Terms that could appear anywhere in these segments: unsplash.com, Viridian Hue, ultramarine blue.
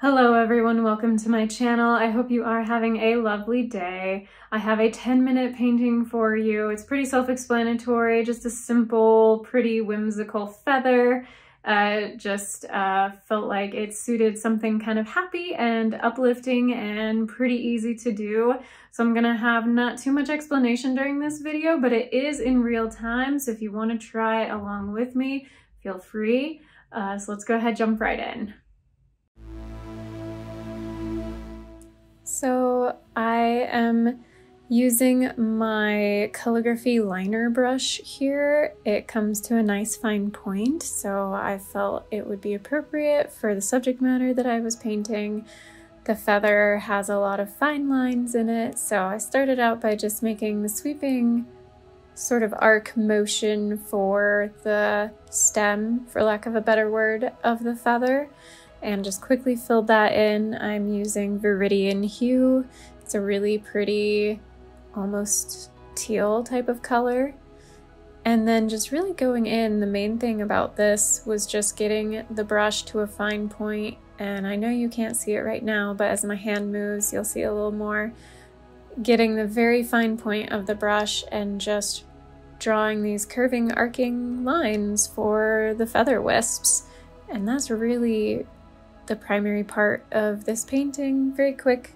Hello everyone, welcome to my channel. I hope you are having a lovely day. I have a 10-minute painting for you. It's pretty self-explanatory, just a simple, pretty whimsical feather. Felt like it suited something kind of happy and uplifting and pretty easy to do. So I'm gonna have not too much explanation during this video, but it is in real time. So if you wanna try it along with me, feel free. So let's go ahead, jump right in. So I am using my calligraphy liner brush here. It comes to a nice fine point, so I felt it would be appropriate for the subject matter that I was painting. The feather has a lot of fine lines in it, so I started out by just making the sweeping sort of arc motion for the stem, for lack of a better word, of the feather. And just quickly filled that in. I'm using Viridian Hue. It's a really pretty, almost teal type of color. And then just really going in, the main thing about this was just getting the brush to a fine point. And I know you can't see it right now, but as my hand moves, you'll see a little more. Getting the very fine point of the brush and just drawing these curving, arcing lines for the feather wisps. And that's really the primary part of this painting. Very quick,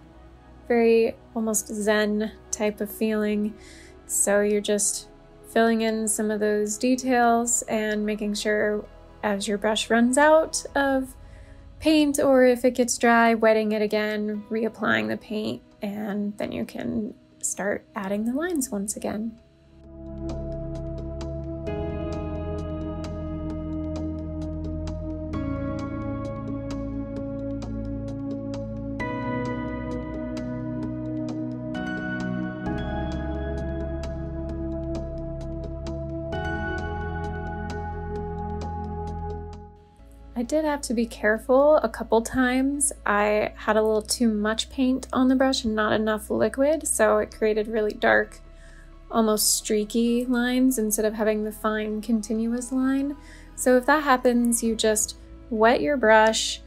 very almost zen type of feeling. So you're just filling in some of those details and making sure as your brush runs out of paint or if it gets dry, wetting it again, reapplying the paint, and then you can start adding the lines once again. I did have to be careful a couple times. I had a little too much paint on the brush and not enough liquid, so it created really dark, almost streaky lines instead of having the fine continuous line. So if that happens, you just wet your brush,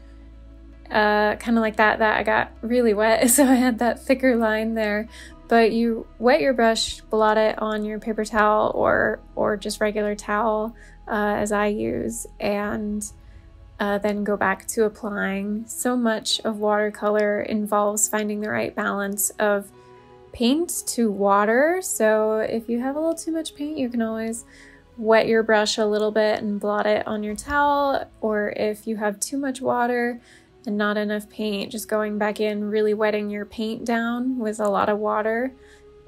kind of like that I got really wet, so I had that thicker line there. But you wet your brush, blot it on your paper towel or just regular towel, as I use, and then go back to applying. So much of watercolor involves finding the right balance of paint to water. So if you have a little too much paint, you can always wet your brush a little bit and blot it on your towel. Or if you have too much water and not enough paint, just going back in, really wetting your paint down with a lot of water.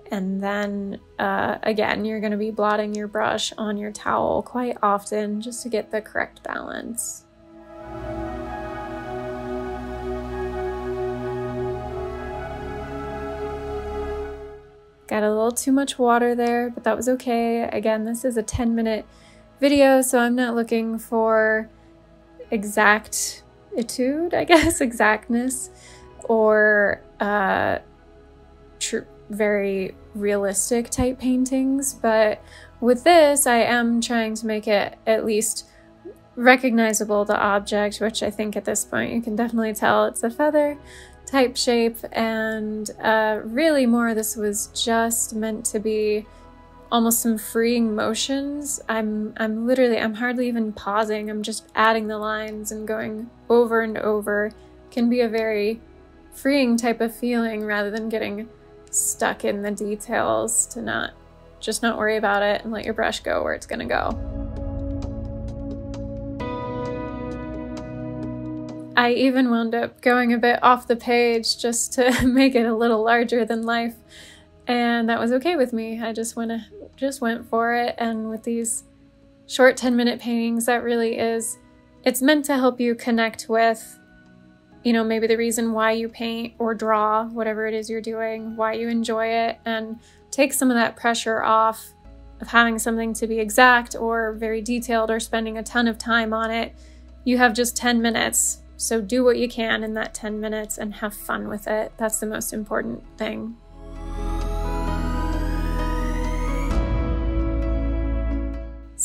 And then again, you're going to be blotting your brush on your towel quite often just to get the correct balance. Got a little too much water there, but that was okay. Again, this is a 10-minute video, so I'm not looking for exactitude, I guess, exactness, or very realistic type paintings. But with this, I am trying to make it at least recognizable, the object, which I think at this point you can definitely tell it's a feather type shape. And really more, this was just meant to be almost some freeing motions. I'm hardly even pausing. I'm just adding the lines and going over and over. Can be a very freeing type of feeling rather than getting stuck in the details, to not worry about it and let your brush go where it's gonna go. I even wound up going a bit off the page just to make it a little larger than life, and that was okay with me. I just went for it, and with these short 10-minute paintings, that really is, it's meant to help you connect with, you know, maybe the reason why you paint or draw, whatever it is you're doing, why you enjoy it, and take some of that pressure off of having something to be exact or very detailed or spending a ton of time on it. You have just 10 minutes. So do what you can in that 10 minutes and have fun with it. That's the most important thing.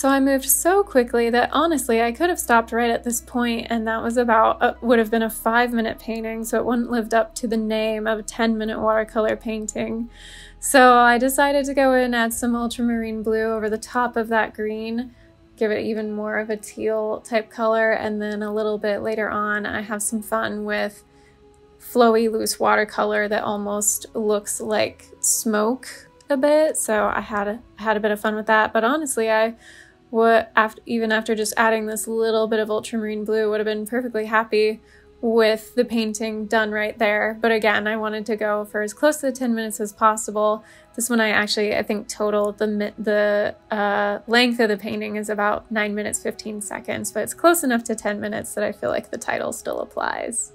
So I moved so quickly that honestly, I could have stopped right at this point, and that was about, would have been a 5-minute painting, so it wouldn't lived up to the name of a 10-minute watercolor painting. So I decided to go in and add some ultramarine blue over the top of that green, give it even more of a teal type color, and then a little bit later on, I have some fun with flowy, loose watercolor that almost looks like smoke a bit. So I had a bit of fun with that, but honestly, even after just adding this little bit of ultramarine blue, would have been perfectly happy with the painting done right there. But again, I wanted to go for as close to the 10 minutes as possible. This one I think totaled the length of the painting is about 9 minutes, 15 seconds, but it's close enough to 10 minutes that I feel like the title still applies.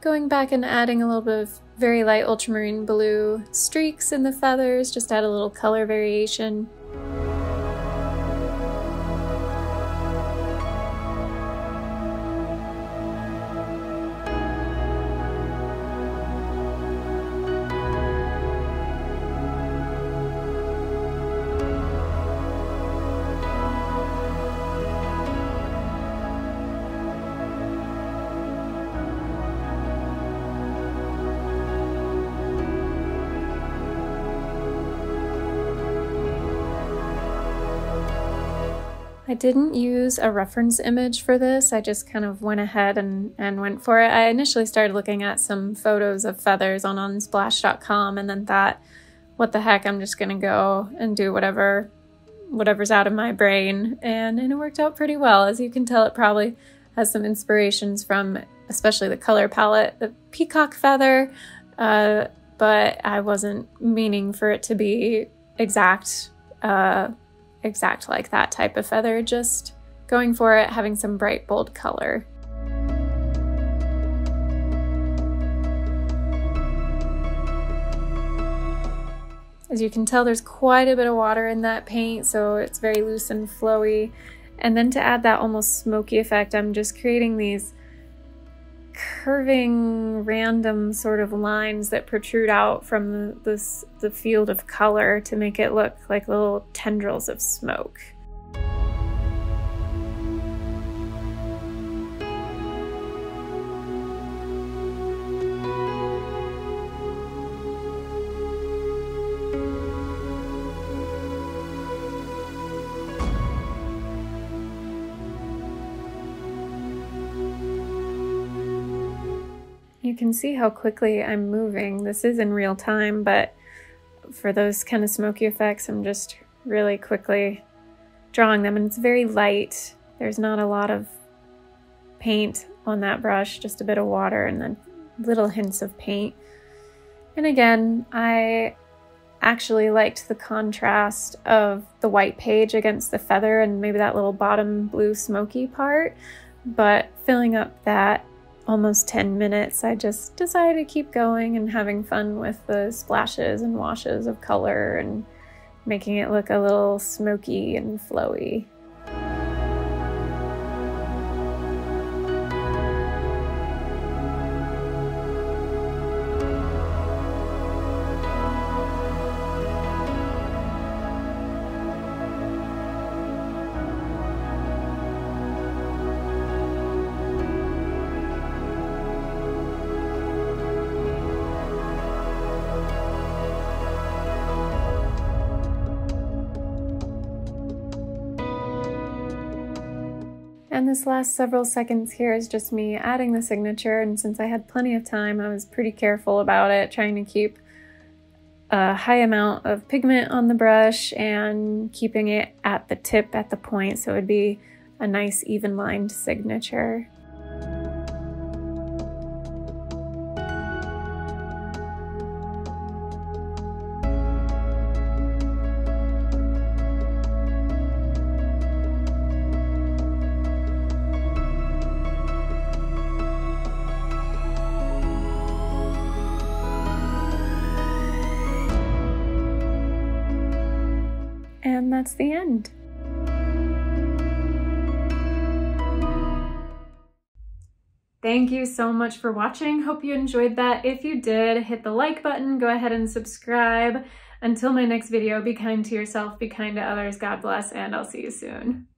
Going back and adding a little bit of very light ultramarine blue streaks in the feathers, just add a little color variation. I didn't use a reference image for this. I just kind of went ahead and went for it. I initially started looking at some photos of feathers on unsplash.com and then thought, what the heck, I'm just gonna go and do whatever's out of my brain. And it worked out pretty well. As you can tell, it probably has some inspirations from especially the color palette, the peacock feather, but I wasn't meaning for it to be exact like that type of feather, just going for it, having some bright, bold color. As you can tell, there's quite a bit of water in that paint, so it's very loose and flowy. And then to add that almost smoky effect, I'm just creating these curving random sort of lines that protrude out from the field of color to make it look like little tendrils of smoke. You can see how quickly I'm moving. This is in real time, but for those kind of smoky effects, I'm just really quickly drawing them, and it's very light. There's not a lot of paint on that brush, just a bit of water and then little hints of paint. And again, I actually liked the contrast of the white page against the feather and maybe that little bottom blue smoky part, but filling up that almost 10 minutes, I just decided to keep going and having fun with the splashes and washes of color and making it look a little smoky and flowy. And this last several seconds here is just me adding the signature, and since I had plenty of time, I was pretty careful about it, trying to keep a high amount of pigment on the brush and keeping it at the tip, at the point, so it would be a nice even lined signature. And that's the end. Thank you so much for watching. Hope you enjoyed that. If you did, hit the like button, go ahead and subscribe. Until my next video, be kind to yourself, be kind to others, God bless, and I'll see you soon.